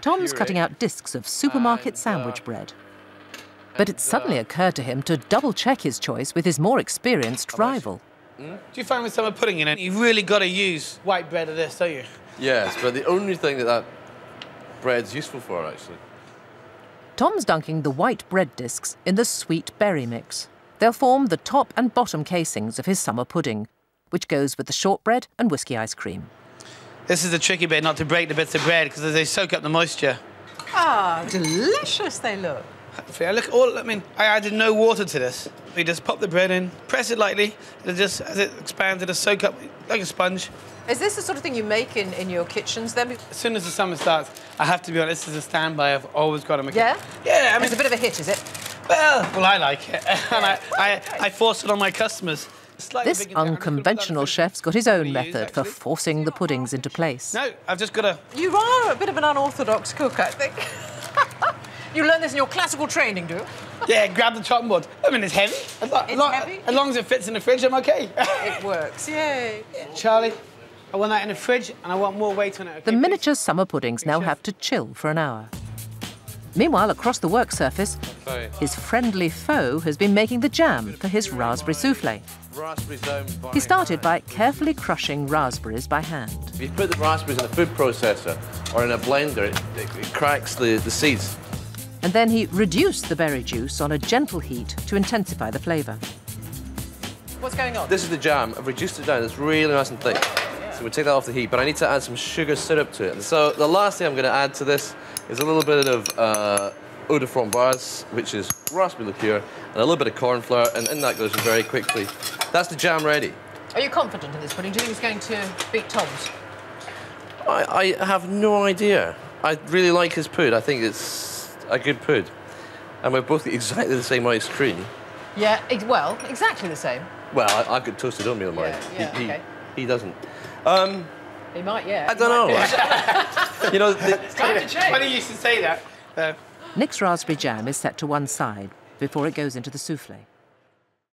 Tom's cutting out discs of supermarket sandwich bread. But it suddenly occurred to him to double-check his choice with his more experienced rival. Do you find with summer pudding in it, you've really got to use white bread of this, don't you? Yes, but the only thing that bread's useful for, actually. Tom's dunking the white bread discs in the sweet berry mix. They'll form the top and bottom casings of his summer pudding, which goes with the shortbread and whisky ice cream. This is the tricky bit, not to break the bits of bread, because they soak up the moisture. Ah, delicious they look. I look all, I mean, I added no water to this. You just pop the bread in, press it lightly, and it just, as it expands, it'll soak up like a sponge. Is this the sort of thing you make in your kitchens, then? As soon as the summer starts, I have to be honest, this is a standby. I've always got to make it. Yeah, I mean... It's a bit of a hit, is it? Well, I like it. And I force it on my customers. This unconventional chef's got his own method for forcing the puddings into place. No, I've just got to... You are a bit of an unorthodox cook, I think. You learn this in your classical training, do you? Yeah, grab the chopping board. I mean, it's heavy. It's heavy? As long as it fits in the fridge, I'm OK. It works, yay. Yeah. Charlie, I want that in the fridge and I want more weight on it. Okay, the miniature summer puddings now have to chill for an hour. Meanwhile, across the work surface, his friendly foe has been making the jam for his raspberry soufflé. He started by carefully crushing raspberries by hand. If you put the raspberries in a food processor or in a blender, it cracks the seeds. And then he reduced the berry juice on a gentle heat to intensify the flavour. What's going on? This is the jam. I've reduced it down. It's really nice and thick. Yeah. So we'll take that off the heat, but I need to add some sugar syrup to it. And so the last thing I'm going to add to this is a little bit of eau de frambasse, which is raspberry liqueur, and a little bit of corn flour, and in that goes very quickly. That's the jam ready. Are you confident in this pudding? Do you think it's going to beat Tom's? I have no idea. I really like his pud. I think it's... a good pud. And we're both exactly the same ice cream. Yeah, well, exactly the same. Well, I could toast it on me on mine. Yeah, okay. He doesn't. He might, yeah. I don't know. You know, it's time to change. Funny you should say that. Nick's raspberry jam is set to one side before it goes into the soufflé.